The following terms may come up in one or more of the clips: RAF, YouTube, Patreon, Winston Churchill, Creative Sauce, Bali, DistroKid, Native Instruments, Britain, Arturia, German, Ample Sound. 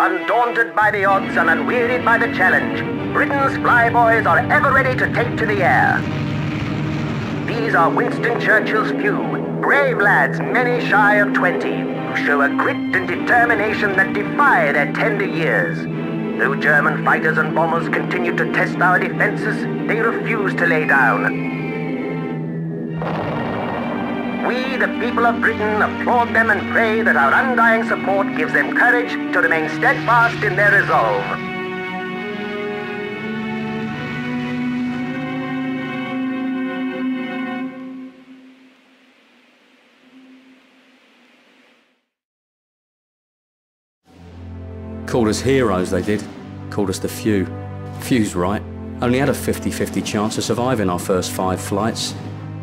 Undaunted by the odds and unwearied by the challenge, Britain's flyboys are ever ready to take to the air. These are Winston Churchill's few, brave lads, many shy of 20, who show a grit and determination that defy their tender years. Though German fighters and bombers continue to test our defenses, they refuse to lay down. We, the people of Britain, applaud them and pray that our undying support gives them courage to remain steadfast in their resolve. Called us heroes, they did. Called us the few. Few's right. Only had a 50-50 chance of surviving our first 5 flights.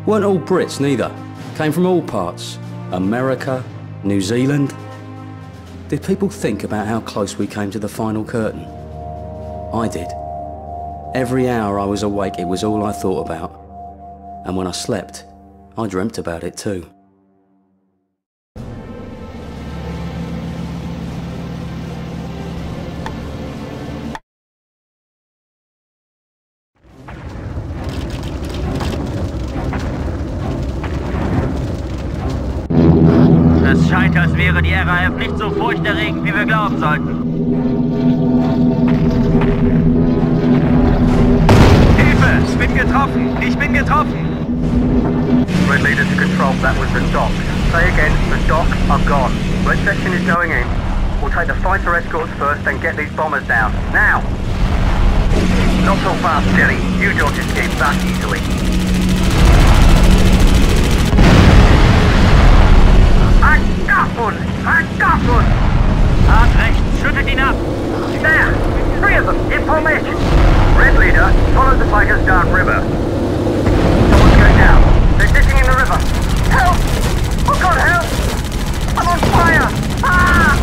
Weren't all Brits, neither. Came from all parts. America, New Zealand. Did people think about how close we came to the final curtain? I did. Every hour I was awake, it was all I thought about. And when I slept, I dreamt about it too. Es scheint, als wäre die RAF nicht so furchterregend, wie wir glauben sollten. Hilfe! Ich bin getroffen! Ich bin getroffen! Red leader to control, that was the dock. Say again, the dock are gone. Red section is going in. We'll take the fighter escorts first, then get these bombers down. Now! Not so fast, Jerry. You don't escape that easily. Handkappen! Hard rechts, schüttet ihn ab! There! 3 of them, in formation! Red leader, follow the fighters down river. Someone's going down. They're sitting in the river. Help! Oh God, help! I'm on fire! Ah!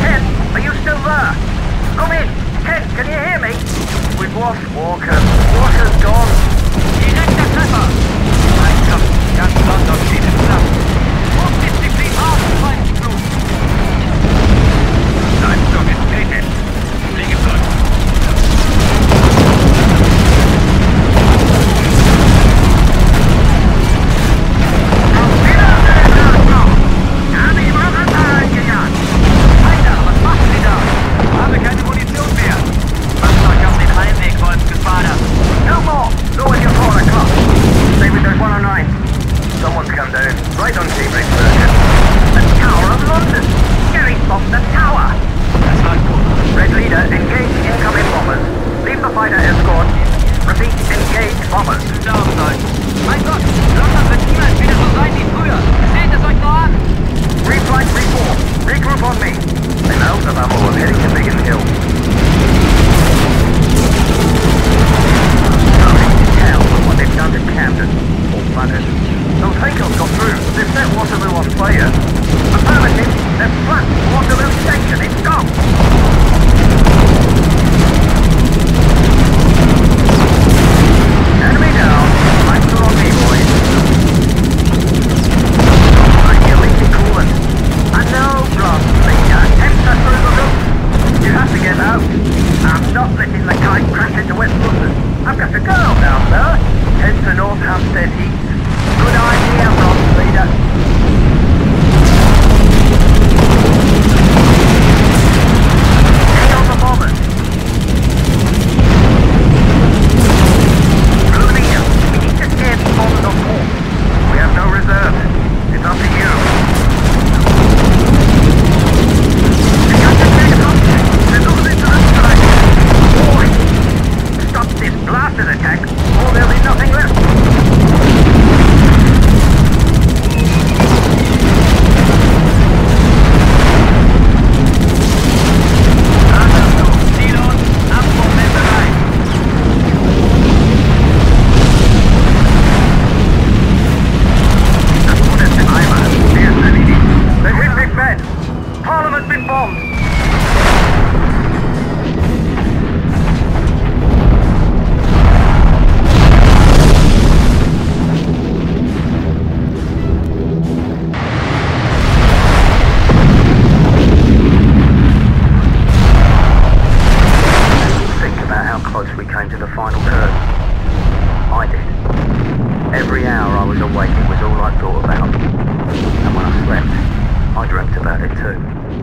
Ken, are you still there? Come in! Ken, can you hear me? We've lost Walker. Walker's gone. Direkter Treffer! Mein Gott, ganz London steht im Schlamm. Attack, or there'll be nothing left. about it too.